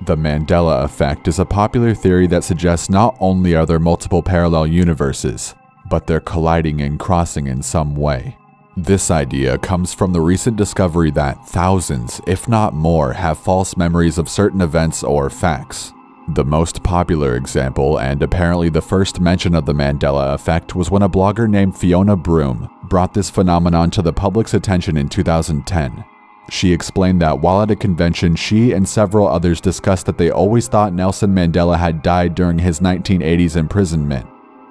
The Mandela Effect is a popular theory that suggests not only are there multiple parallel universes, but they're colliding and crossing in some way. This idea comes from the recent discovery that thousands, if not more, have false memories of certain events or facts. The most popular example, and apparently the first mention of the Mandela Effect, was when a blogger named Fiona Broome brought this phenomenon to the public's attention in 2010. She explained that while at a convention, she and several others discussed that they always thought Nelson Mandela had died during his 1980s imprisonment.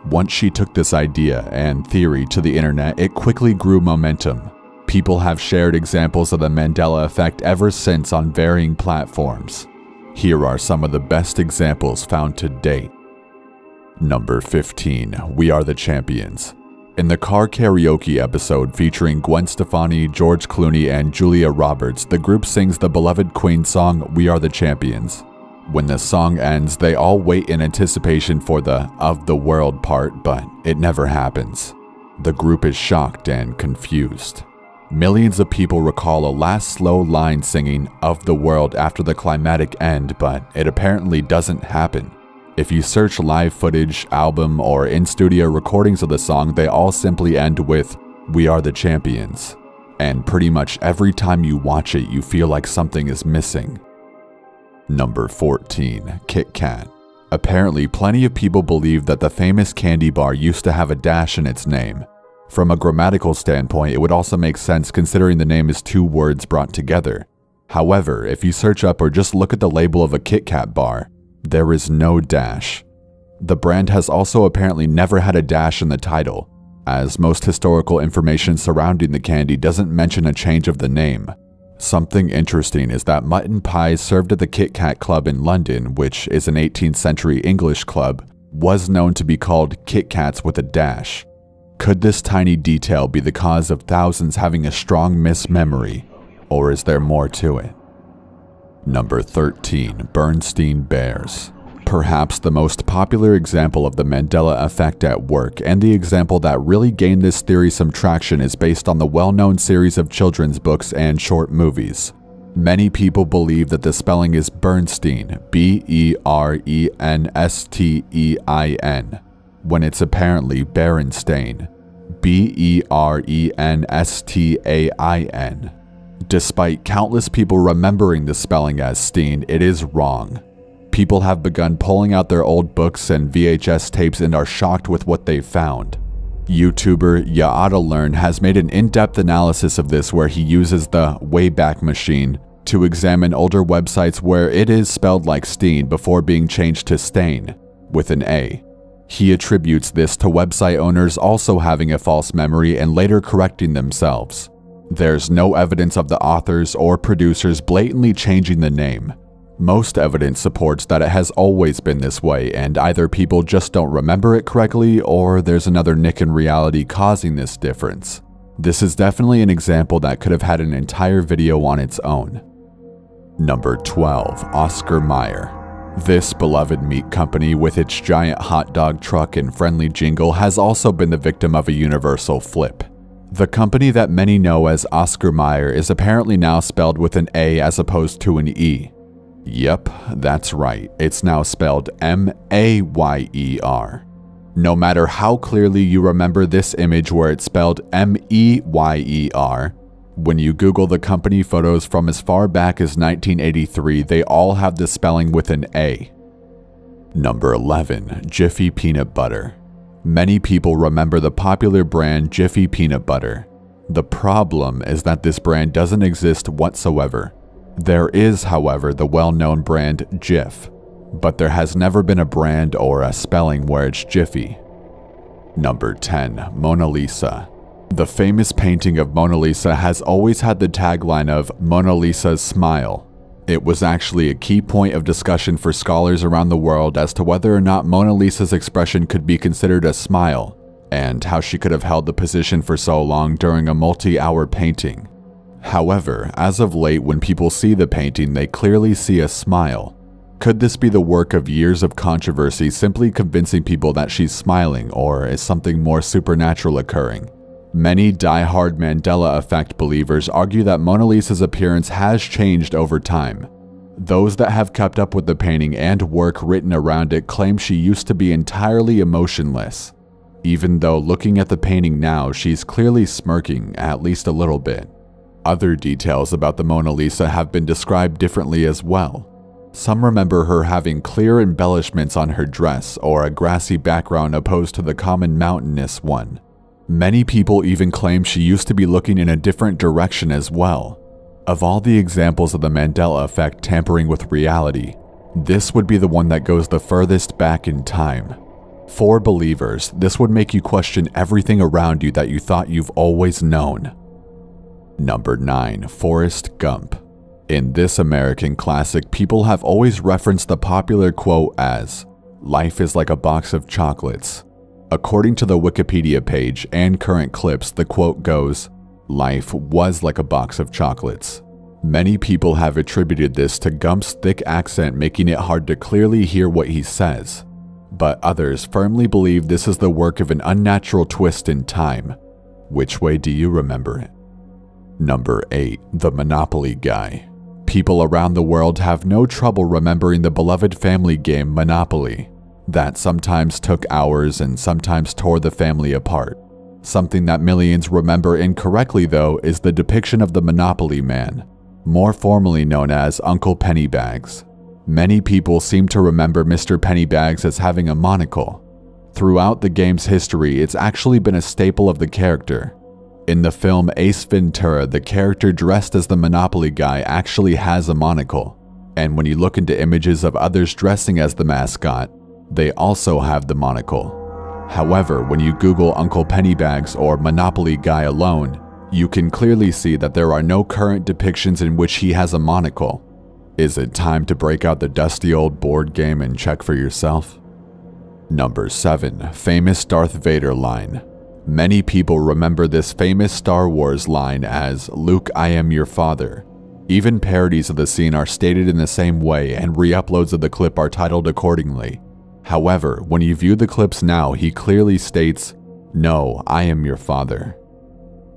Once she took this idea and theory to the internet, it quickly grew momentum. People have shared examples of the Mandela Effect ever since on varying platforms. Here are some of the best examples found to date. Number 15. We Are the Champions. In the car karaoke episode featuring Gwen Stefani, George Clooney, and Julia Roberts, the group sings the beloved Queen song, We Are the Champions. When the song ends, they all wait in anticipation for the "of the world" part, but it never happens. The group is shocked and confused. Millions of people recall a last slow line singing "of the world" after the climactic end, but it apparently doesn't happen. If you search live footage, album, or in-studio recordings of the song, they all simply end with, "We are the champions." And pretty much every time you watch it, you feel like something is missing. Number 14. Kit Kat. Apparently, plenty of people believe that the famous candy bar used to have a dash in its name. From a grammatical standpoint, it would also make sense considering the name is two words brought together. However, if you search up or just look at the label of a Kit Kat bar, there is no dash. The brand has also apparently never had a dash in the title, as most historical information surrounding the candy doesn't mention a change of the name. Something interesting is that mutton pies served at the Kit Kat Club in London, which is an 18th century English club, was known to be called Kit Kats with a dash. Could this tiny detail be the cause of thousands having a strong mismemory, or is there more to it? Number 13. Berenstain Bears. Perhaps the most popular example of the Mandela Effect at work, and the example that really gained this theory some traction, is based on the well-known series of children's books and short movies. Many people believe that the spelling is Berenstain, B-E-R-E-N-S-T-E-I-N, when it's apparently Berenstain, B-E-R-E-N-S-T-A-I-N. Despite countless people remembering the spelling as Steen, it is wrong. People have begun pulling out their old books and VHS tapes and are shocked with what they've found. YouTuber YaOddaLearn has made an in-depth analysis of this, where he uses the Wayback Machine to examine older websites where it is spelled like Steen before being changed to Stain, with an A. He attributes this to website owners also having a false memory and later correcting themselves. There's no evidence of the authors or producers blatantly changing the name. Most evidence supports that it has always been this way, and either people just don't remember it correctly, or there's another nick in reality causing this difference. This is definitely an example that could have had an entire video on its own. Number 12. Oscar Mayer. This beloved meat company with its giant hot dog truck and friendly jingle has also been the victim of a universal flip. The company that many know as Oscar Mayer is apparently now spelled with an A as opposed to an E. Yep, that's right, it's now spelled M-A-Y-E-R. No matter how clearly you remember this image where it's spelled M-E-Y-E-R, when you Google the company photos from as far back as 1983, they all have the spelling with an A. Number 11. Jiffy Peanut Butter. Many people remember the popular brand Jiffy Peanut Butter. The problem is that this brand doesn't exist whatsoever. There is, however, the well-known brand Jiff, but there has never been a brand or a spelling where it's Jiffy. Number 10. Mona Lisa. The famous painting of Mona Lisa has always had the tagline of Mona Lisa's smile. It was actually a key point of discussion for scholars around the world as to whether or not Mona Lisa's expression could be considered a smile, and how she could have held the position for so long during a multi-hour painting. However, as of late, when people see the painting, they clearly see a smile. Could this be the work of years of controversy simply convincing people that she's smiling, or is something more supernatural occurring? Many die-hard Mandela Effect believers argue that Mona Lisa's appearance has changed over time. Those that have kept up with the painting and work written around it claim she used to be entirely emotionless, even though looking at the painting now, she's clearly smirking at least a little bit. Other details about the Mona Lisa have been described differently as well. Some remember her having clear embellishments on her dress or a grassy background opposed to the common mountainous one. Many people even claim she used to be looking in a different direction as well. Of all the examples of the Mandela effect tampering with reality, this would be the one that goes the furthest back in time. For believers, this would make you question everything around you that you thought you've always known. Number 9. Forrest Gump. In this American classic, people have always referenced the popular quote as, "Life is like a box of chocolates." According to the Wikipedia page and current clips, the quote goes, "Life was like a box of chocolates." Many people have attributed this to Gump's thick accent making it hard to clearly hear what he says, but others firmly believe this is the work of an unnatural twist in time. Which way do you remember it? Number 8. The Monopoly Guy. People around the world have no trouble remembering the beloved family game Monopoly, that sometimes took hours and sometimes tore the family apart. Something that millions remember incorrectly, though, is the depiction of the Monopoly Man, more formally known as Uncle Pennybags. Many people seem to remember Mr. Pennybags as having a monocle. Throughout the game's history, it's actually been a staple of the character. In the film Ace Ventura, the character dressed as the Monopoly Guy actually has a monocle, and when you look into images of others dressing as the mascot, they also have the monocle. However, when you Google Uncle Pennybags or Monopoly Guy alone, you can clearly see that there are no current depictions in which he has a monocle. Is it time to break out the dusty old board game and check for yourself? Number 7. Famous Darth Vader line. Many people remember this famous Star Wars line as, "Luke, I am your father." Even parodies of the scene are stated in the same way, and re-uploads of the clip are titled accordingly. However, when you view the clips now, he clearly states, "No, I am your father."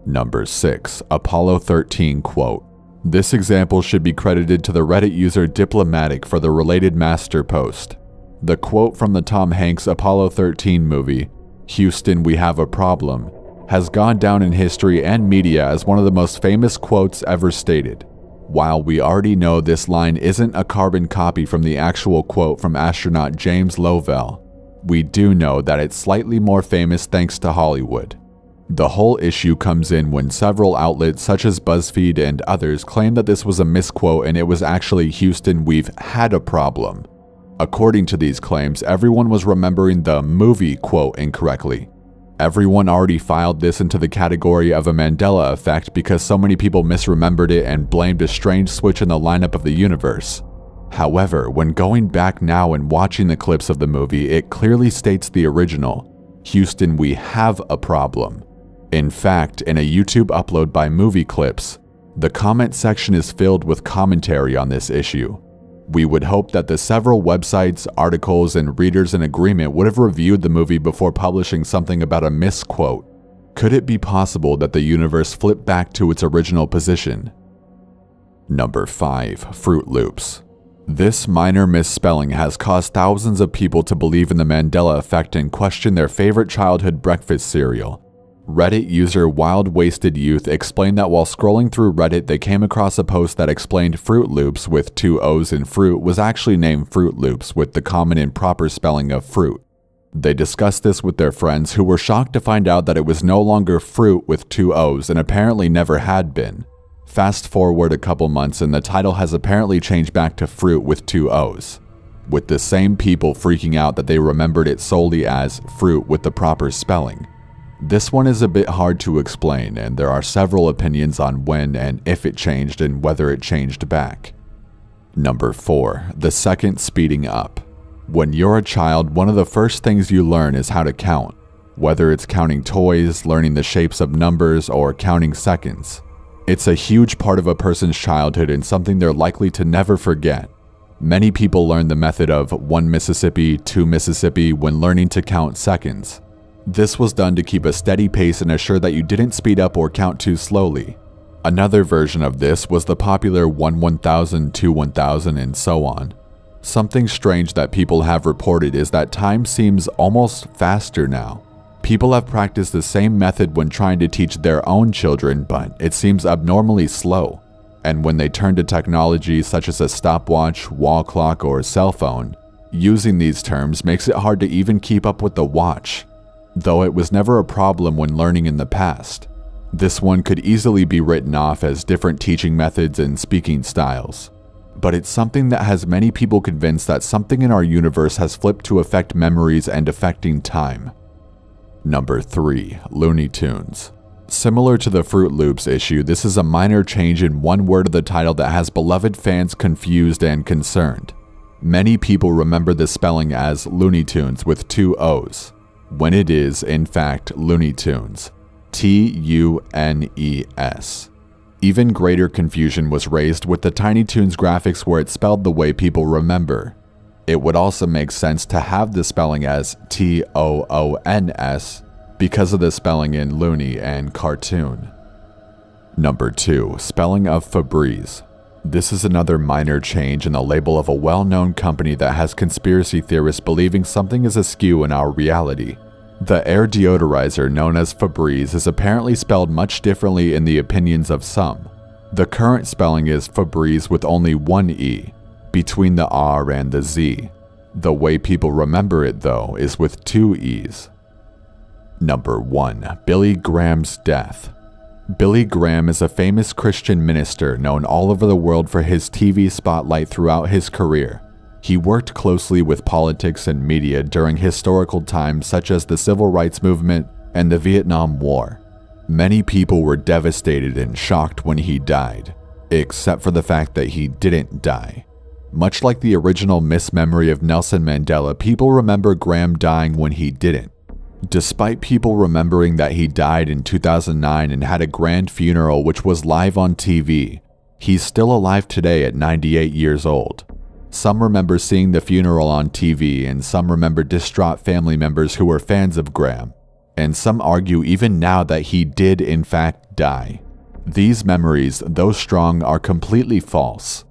Number 6. Apollo 13 quote. This example should be credited to the Reddit user Diplomatic for the related master post. The quote from the Tom Hanks Apollo 13 movie, "Houston, we have a problem," has gone down in history and media as one of the most famous quotes ever stated. While we already know this line isn't a carbon copy from the actual quote from astronaut James Lovell, we do know that it's slightly more famous thanks to Hollywood. The whole issue comes in when several outlets such as Buzzfeed and others claim that this was a misquote and it was actually "Houston, we've had a problem." According to these claims, everyone was remembering the movie quote incorrectly. Everyone already filed this into the category of a Mandela effect because so many people misremembered it and blamed a strange switch in the lineup of the universe. However, when going back now and watching the clips of the movie, it clearly states the original, "Houston, we have a problem." In fact, in a YouTube upload by Movie Clips, the comment section is filled with commentary on this issue. We would hope that the several websites, articles, and readers in agreement would have reviewed the movie before publishing something about a misquote. Could it be possible that the universe flipped back to its original position? Number 5. Froot Loops. This minor misspelling has caused thousands of people to believe in the Mandela effect and question their favorite childhood breakfast cereal. Reddit user Wild Wasted Youth explained that while scrolling through Reddit, they came across a post that explained Froot Loops with two O's in fruit was actually named Froot Loops with the common and proper spelling of fruit. They discussed this with their friends who were shocked to find out that it was no longer fruit with two O's and apparently never had been. Fast forward a couple months and the title has apparently changed back to Fruit with two O's, with the same people freaking out that they remembered it solely as fruit with the proper spelling. This one is a bit hard to explain, and there are several opinions on when and if it changed and whether it changed back. Number 4. The second speeding up. When you're a child, one of the first things you learn is how to count, whether it's counting toys, learning the shapes of numbers, or counting seconds. It's a huge part of a person's childhood and something they're likely to never forget. Many people learn the method of 1 Mississippi, 2 Mississippi when learning to count seconds. This was done to keep a steady pace and assure that you didn't speed up or count too slowly. Another version of this was the popular 1-1000, 2-1000, and so on. Something strange that people have reported is that time seems almost faster now. People have practiced the same method when trying to teach their own children, but it seems abnormally slow. And when they turn to technology such as a stopwatch, wall clock, or cell phone, using these terms makes it hard to even keep up with the watch, though it was never a problem when learning in the past. This one could easily be written off as different teaching methods and speaking styles. But it's something that has many people convinced that something in our universe has flipped to affect memories and affecting time. Number 3. Looney Tunes. Similar to the Froot Loops issue, this is a minor change in one word of the title that has beloved fans confused and concerned. Many people remember the spelling as Looney Tunes with two O's, when it is, in fact, Looney Tunes. Tunes. Even greater confusion was raised with the Tiny Toons graphics where it's spelled the way people remember. It would also make sense to have the spelling as Toons because of the spelling in Looney and cartoon. Number 2. Spelling of Febreze. This is another minor change in the label of a well-known company that has conspiracy theorists believing something is askew in our reality. The air deodorizer known as Febreze is apparently spelled much differently in the opinions of some. The current spelling is Febreze with only one E, between the R and the Z. The way people remember it, though, is with two E's. Number 1. Billy Graham's death. Billy Graham is a famous Christian minister known all over the world for his TV spotlight throughout his career. He worked closely with politics and media during historical times such as the Civil Rights Movement and the Vietnam War. Many people were devastated and shocked when he died, except for the fact that he didn't die. Much like the original mismemory of Nelson Mandela, people remember Graham dying when he didn't. Despite people remembering that he died in 2009 and had a grand funeral which was live on TV, he's still alive today at 98 years old. Some remember seeing the funeral on TV, and some remember distraught family members who were fans of Graham, and some argue even now that he did in fact die. These memories, though strong, are completely false.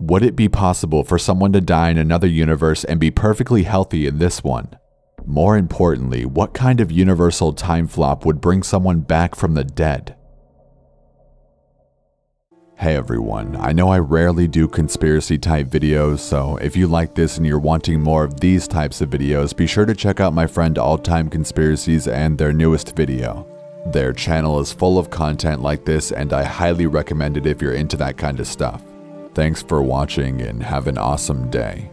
Would it be possible for someone to die in another universe and be perfectly healthy in this one? More importantly, what kind of universal time flop would bring someone back from the dead? Hey everyone, I know I rarely do conspiracy type videos, so if you like this and you're wanting more of these types of videos, be sure to check out my friend All Time Conspiracies and their newest video. Their channel is full of content like this and I highly recommend it if you're into that kind of stuff. Thanks for watching and have an awesome day.